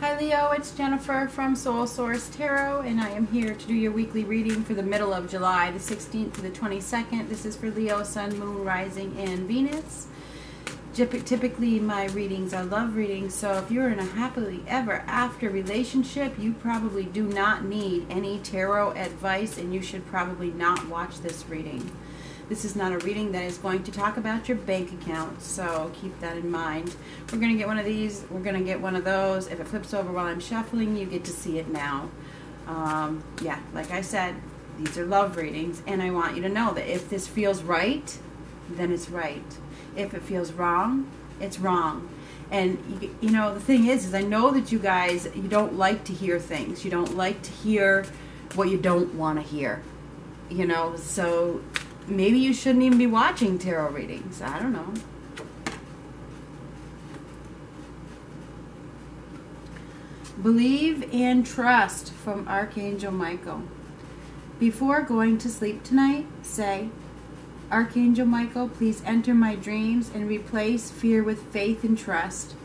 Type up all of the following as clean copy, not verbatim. Hi Leo, it's Jennifer from Soul Source Tarot, and I am here to do your weekly reading for the middle of July, the 16th to the 22nd. This is for Leo, Sun, Moon, Rising, and Venus. Typically, my readings are love readings, so if you're in a happily ever after relationship, you probably do not need any tarot advice, and you should probably not watch this reading. This is not a reading that is going to talk about your bank account, so keep that in mind. We're going to get one of these. We're going to get one of those. If it flips over while I'm shuffling, you get to see it now. Yeah, like I said, these are love readings, and I want you to know that if this feels right, then it's right. If it feels wrong, it's wrong. And, you know, the thing is I know that you guys, you don't like to hear things. You don't like to hear what you don't want to hear, you know, so maybe you shouldn't even be watching tarot readings. I don't know. Believe and trust from Archangel Michael. Before going to sleep tonight, say, Archangel Michael, please enter my dreams and replace fear with faith and trust.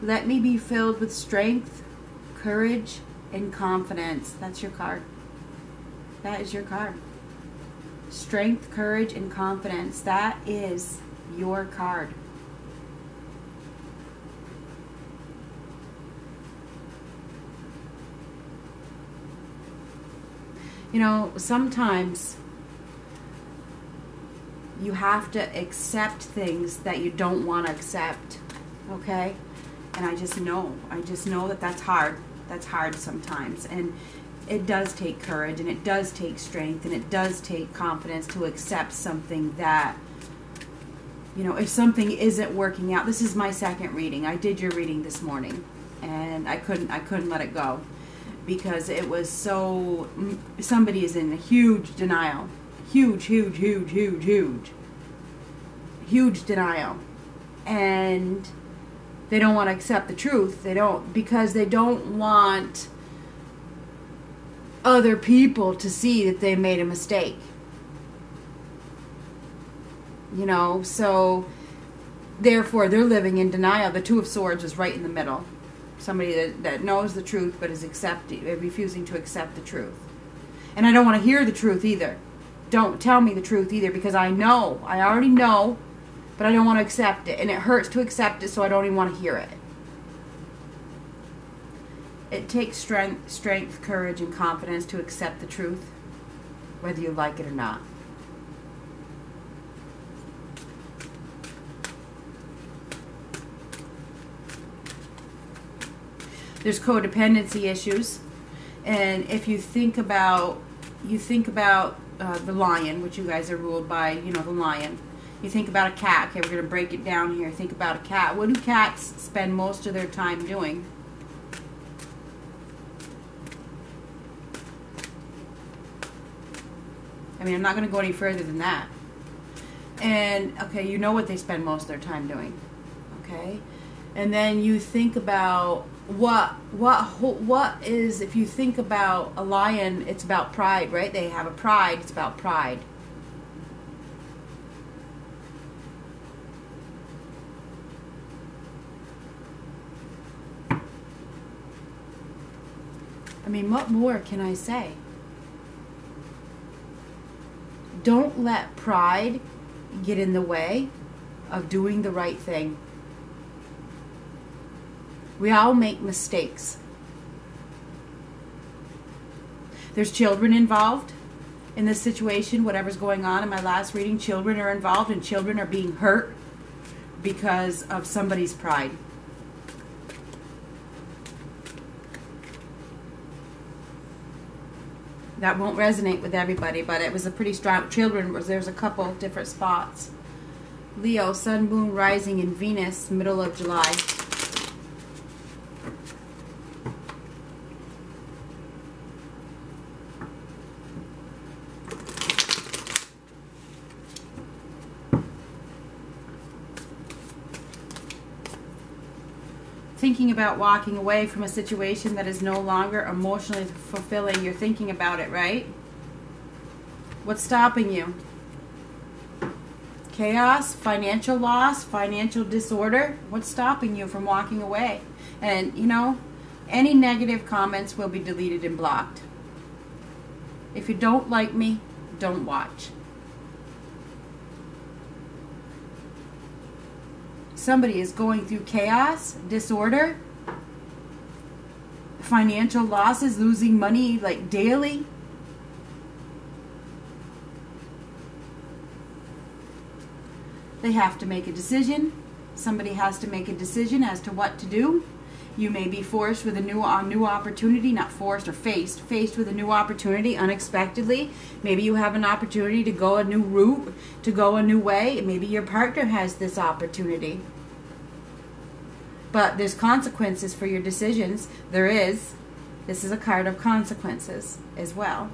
Let me be filled with strength, courage, and confidence. That's your card. That is your card. Strength, courage, and confidence. That is your card. You know, sometimes you have to accept things that you don't want to accept, okay? And I just know that that's hard. That's hard sometimes. And it does take courage, and it does take strength, and it does take confidence to accept something that, you know, if something isn't working out. This is my second reading. I did your reading this morning, and I couldn't let it go because it was so, somebody is in a huge denial. Huge denial. And they don't want to accept the truth. They don't, because they don't want other people to see that they made a mistake. You know, so therefore they're living in denial. The Two of Swords is right in the middle. Somebody that knows the truth but is refusing to accept the truth. And I don't want to hear the truth either. Don't tell me the truth either, because I know. I already know, but I don't want to accept it. And it hurts to accept it, so I don't even want to hear it. It takes strength, courage, and confidence to accept the truth, whether you like it or not. There's codependency issues. And if you think about, the lion, which you guys are ruled by, you know, the lion. You think about a cat. Okay, we're going to break it down here. Think about a cat. What do cats spend most of their time doing? I mean, I'm not going to go any further than that. And, okay, you know what they spend most of their time doing. Okay? And then you think about what is, if you think about a lion, it's about pride, right? They have a pride. It's about pride. I mean, what more can I say? Don't let pride get in the way of doing the right thing. We all make mistakes. There's children involved in this situation, whatever's going on. In my last reading, children are involved, and children are being hurt because of somebody's pride. That won't resonate with everybody, but it was a pretty strong, children, there's a couple different spots. Leo, Sun, Moon, Rising, and Venus, middle of July. Thinking about walking away from a situation that is no longer emotionally fulfilling. You're thinking about it, right? What's stopping you? Chaos, financial loss, financial disorder. What's stopping you from walking away? And, you know, Any negative comments will be deleted and blocked. If you don't like me, don't watch. Somebody is going through chaos, disorder, financial losses, losing money like daily. They have to make a decision. Somebody has to make a decision as to what to do. You may be forced with a new opportunity, not forced or faced with a new opportunity unexpectedly. Maybe you have an opportunity to go a new route, to go a new way. Maybe your partner has this opportunity. But there's consequences for your decisions. There is. This is a card of consequences as well.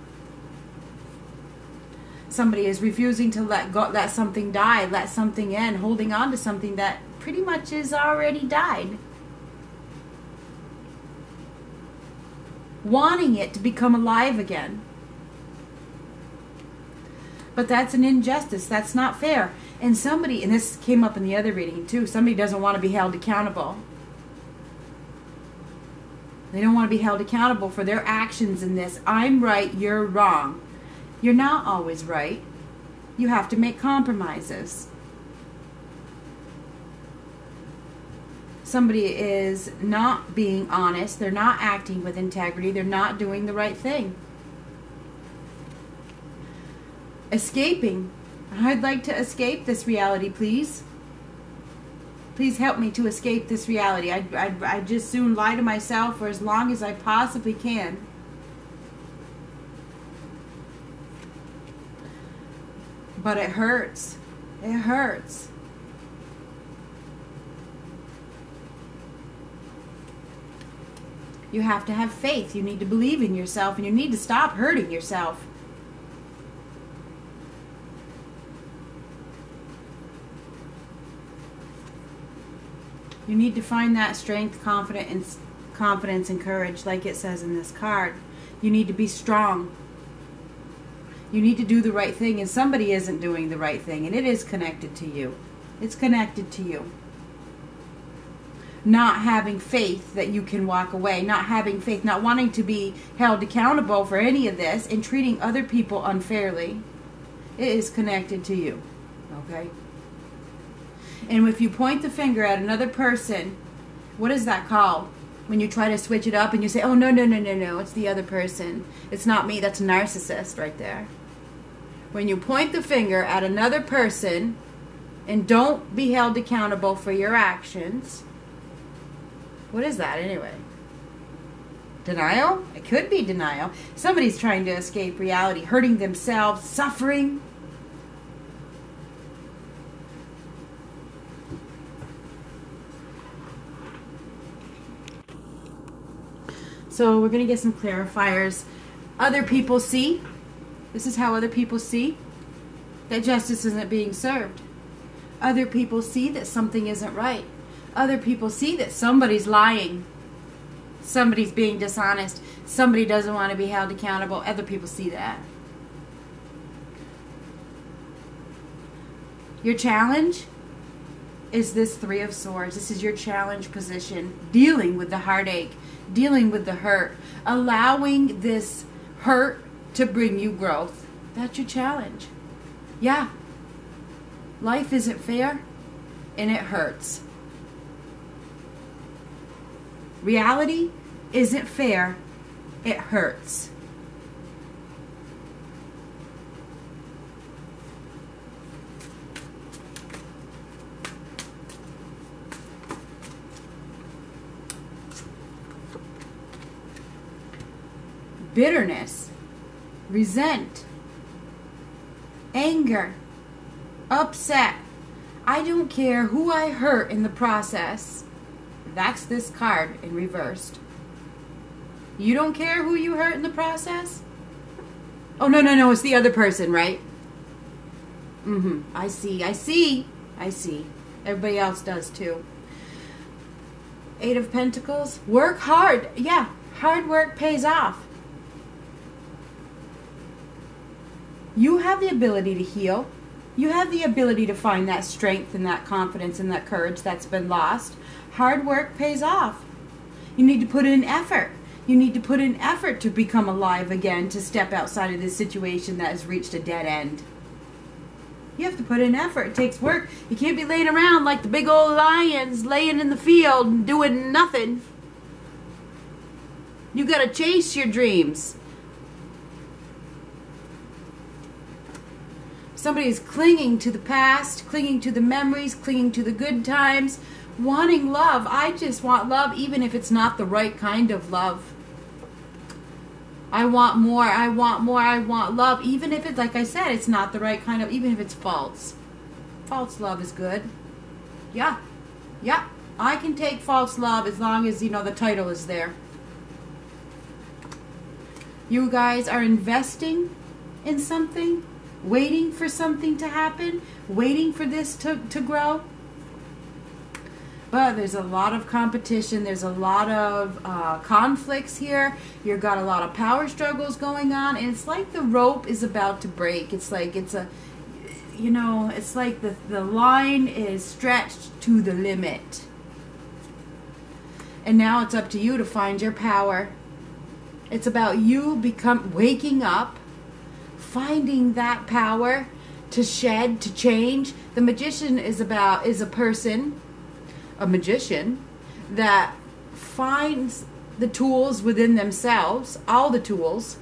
Somebody is refusing to let go, let something die, let something in, holding on to something that pretty much is already died. Wanting it to become alive again. But that's an injustice. That's not fair. And somebody, and this came up in the other reading too, somebody doesn't want to be held accountable. They don't want to be held accountable for their actions in this. I'm right, you're wrong. You're not always right. You have to make compromises. Somebody is not being honest. They're not acting with integrity. They're not doing the right thing. Escaping. I'd like to escape this reality, please. Please help me to escape this reality. I'd just soon lie to myself for as long as I possibly can. But it hurts. It hurts. You have to have faith. You need to believe in yourself, and you need to stop hurting yourself. You need to find that strength, confidence, and courage, like it says in this card. You need to be strong. You need to do the right thing, and somebody isn't doing the right thing, and it is connected to you. It's connected to you. Not having faith that you can walk away, not having faith, not wanting to be held accountable for any of this, and treating other people unfairly. It is connected to you, okay? And if you point the finger at another person, what is that called? When you try to switch it up and you say, oh, no, no, no, no, no, it's the other person. It's not me. That's a narcissist right there. When you point the finger at another person and don't be held accountable for your actions, what is that anyway? Denial? It could be denial. Somebody's trying to escape reality, hurting themselves, suffering. So we're going to get some clarifiers. Other people see. This is how other people see that justice isn't being served. Other people see that something isn't right. Other people see that somebody's lying. Somebody's being dishonest. Somebody doesn't want to be held accountable. Other people see that. Your challenge is this Three of Swords. This is your challenge position. Dealing with the heartache. Dealing with the hurt, allowing this hurt to bring you growth. That's your challenge. Yeah, life isn't fair and it hurts. Reality isn't fair, it hurts. Bitterness, resent, anger, upset. I don't care who I hurt in the process. That's this card in reversed. You don't care who you hurt in the process? Oh, no, no, no, it's the other person, right? Mm-hmm. I see, I see, I see. Everybody else does too. Eight of Pentacles. Work hard. Yeah, hard work pays off. You have the ability to heal. You have the ability to find that strength and that confidence and that courage that's been lost. Hard work pays off. You need to put in effort. You need to put in effort to become alive again, to step outside of this situation that has reached a dead end. You have to put in effort. It takes work. You can't be laying around like the big old lions laying in the field and doing nothing. You got to chase your dreams. Somebody is clinging to the past, clinging to the memories, clinging to the good times, wanting love. I just want love, even if it's not the right kind of love. I want more, I want more, I want love, even if it's, like I said, it's not the right kind of, even if it's false. False love is good. Yeah, yeah, I can take false love as long as, you know, the title is there. You guys are investing in something, waiting for something to happen, waiting for this to grow. But there's a lot of competition. There's a lot of conflicts here. You've got a lot of power struggles going on. And it's like the rope is about to break. It's like it's a, you know, it's like the line is stretched to the limit. And now it's up to you to find your power. It's about you waking up, finding that power to shed, to change. The magician is a person, a magician that finds the tools within themselves, all the tools,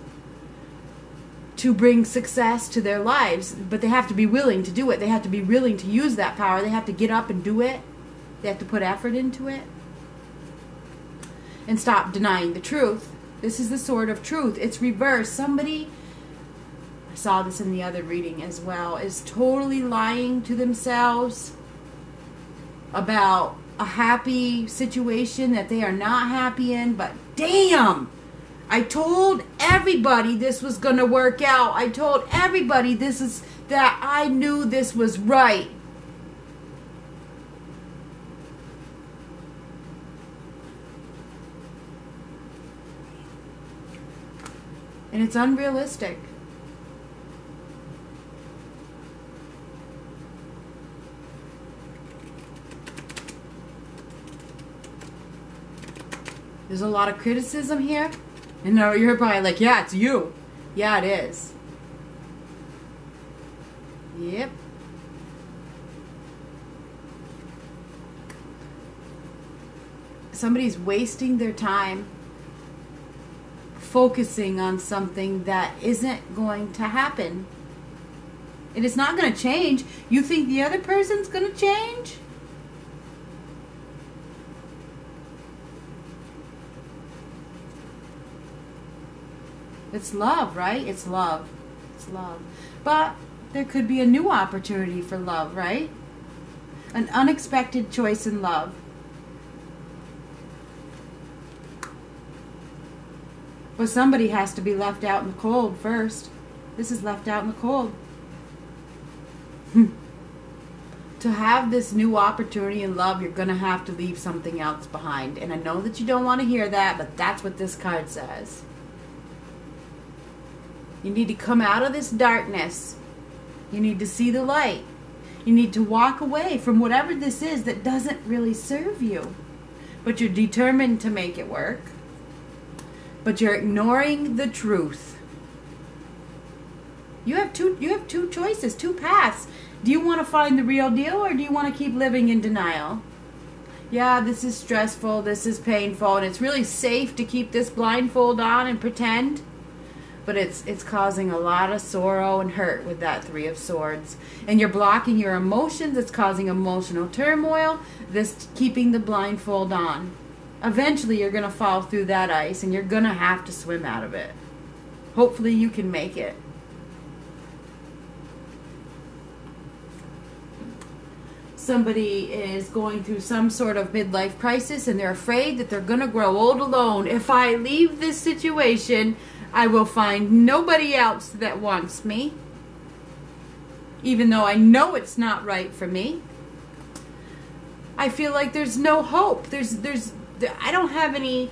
to bring success to their lives. But they have to be willing to do it. They have to be willing to use that power. They have to get up and do it. They have to put effort into it and stop denying the truth. This is the sword of truth. It's reversed. Somebody, I saw this in the other reading as well, is totally lying to themselves about a happy situation that they are not happy in, but damn, I told everybody this was going to work out. I told everybody this is, that I knew this was right. And it's unrealistic. There's a lot of criticism here. And now you're probably like, yeah, it's you. Yeah, it is. Yep. Somebody's wasting their time focusing on something that isn't going to happen. It is not going to change. You think the other person's going to change? It's love, right? It's love. It's love. But there could be a new opportunity for love, right? An unexpected choice in love. But somebody has to be left out in the cold first. This is left out in the cold. To have this new opportunity in love, you're going to have to leave something else behind. And I know that you don't want to hear that, but that's what this card says. You need to come out of this darkness. You need to see the light. You need to walk away from whatever this is that doesn't really serve you. But you're determined to make it work. But you're ignoring the truth. You have two choices, two paths. Do you want to find the real deal, or do you want to keep living in denial? Yeah, this is stressful, this is painful, and it's really safe to keep this blindfold on and pretend. But it's causing a lot of sorrow and hurt with that Three of Swords. And you're blocking your emotions. It's causing emotional turmoil. This keeping the blindfold on. Eventually, you're going to fall through that ice, and you're going to have to swim out of it. Hopefully, you can make it. Somebody is going through some sort of midlife crisis, and they're afraid that they're going to grow old alone. If I leave this situation, I will find nobody else that wants me, even though I know it's not right for me. I feel like there's no hope. I don't have any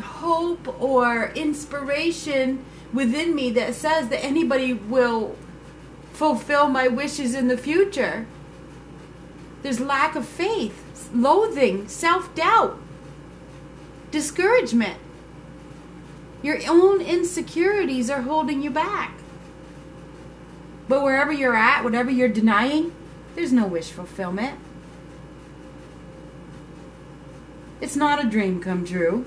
hope or inspiration within me that says that anybody will fulfill my wishes in the future. There's lack of faith, loathing, self-doubt, discouragement. Your own insecurities are holding you back. But wherever you're at, whatever you're denying, there's no wish fulfillment. It's not a dream come true.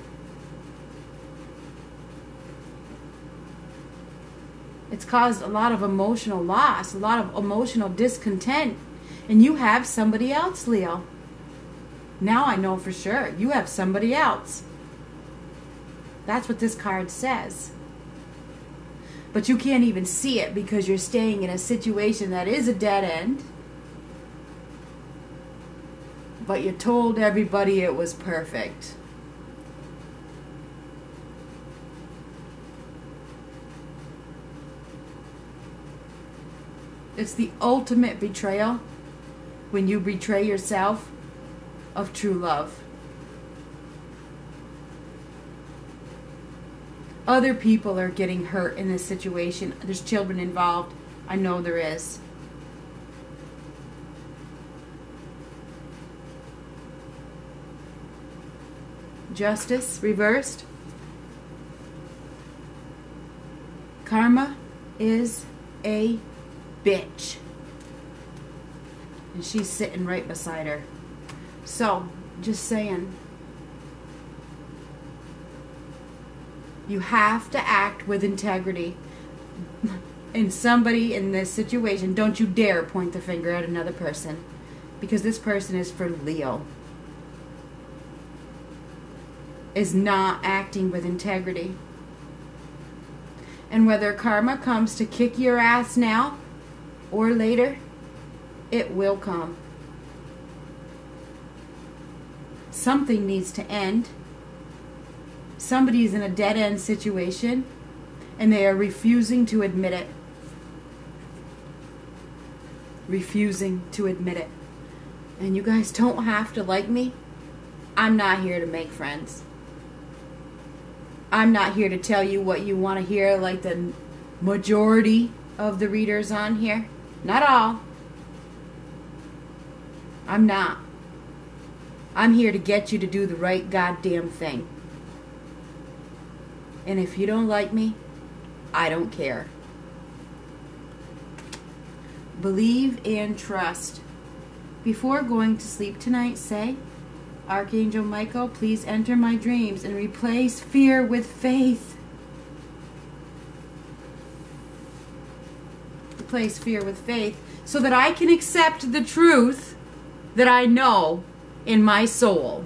It's caused a lot of emotional loss, a lot of emotional discontent. And you have somebody else, Leo. Now I know for sure. You have somebody else. That's what this card says. But you can't even see it because you're staying in a situation that is a dead end. But you told everybody it was perfect. It's the ultimate betrayal when you betray yourself of true love. Other people are getting hurt in this situation. There's children involved. I know there is. Justice reversed. Karma is a bitch. And she's sitting right beside her. So, just saying. You have to act with integrity. And somebody in this situation, don't you dare point the finger at another person. Because this person is for Leo. Is not acting with integrity. And whether karma comes to kick your ass now or later, it will come. Something needs to end. Somebody's in a dead-end situation, and they are refusing to admit it. Refusing to admit it. And you guys don't have to like me. I'm not here to make friends. I'm not here to tell you what you want to hear like the majority of the readers on here. Not all. I'm not. I'm here to get you to do the right goddamn thing. And if you don't like me, I don't care. Believe and trust. Before going to sleep tonight, say, Archangel Michael, please enter my dreams and replace fear with faith. Replace fear with faith so that I can accept the truth that I know in my soul.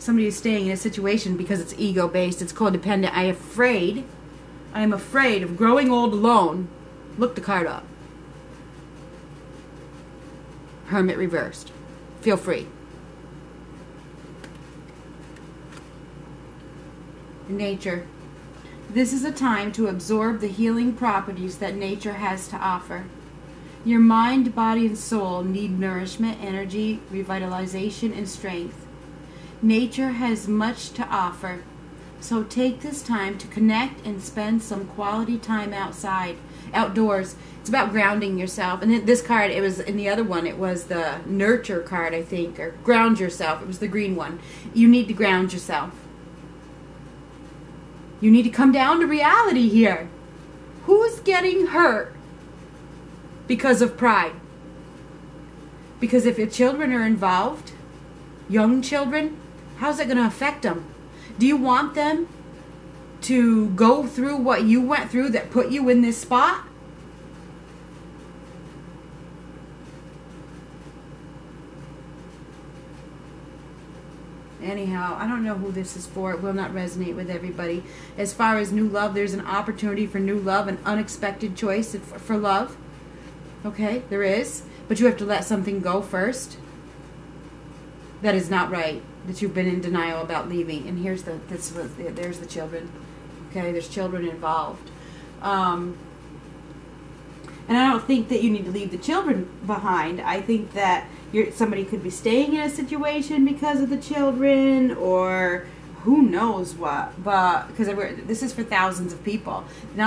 Somebody is staying in a situation because it's ego-based, it's codependent. I am afraid of growing old alone. Look the card up. Hermit reversed. Feel free. Nature. This is a time to absorb the healing properties that nature has to offer. Your mind, body, and soul need nourishment, energy, revitalization, and strength. Nature has much to offer, so take this time to connect and spend some quality time outdoors. It's about grounding yourself. And then this card, it was in the other one, it was the nurture card, I think, or ground yourself. It was the green one. You need to ground yourself. You need to come down to reality here. Who's getting hurt because of pride? Because if your children are involved, young children, how's it going to affect them? Do you want them to go through what you went through that put you in this spot? Anyhow, I don't know who this is for. It will not resonate with everybody. As far as new love, there's an opportunity for new love, an unexpected choice for love. Okay, there is. But you have to let something go first. That is not right, that you've been in denial about leaving. And here's there's the children. Okay, there's children involved. And I don't think that you need to leave the children behind. I think that somebody could be staying in a situation because of the children, or who knows what, but because this is for thousands of people. You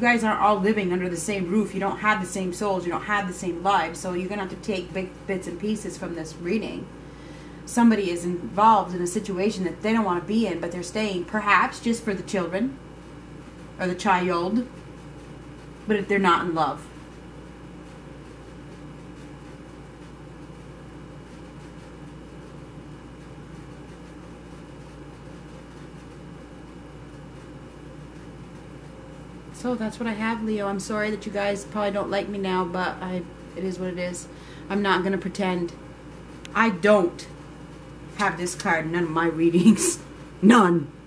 guys aren't all living under the same roof. You don't have the same souls. You don't have the same lives. So you're gonna have to take big bits and pieces from this reading. Somebody is involved in a situation that they don't want to be in, but they're staying, perhaps just for the children or the child, but if they're not in love. So that's what I have, Leo. I'm sorry that you guys probably don't like me now, but it is what it is. I'm not going to pretend. I don't have this card in none of my readings. None.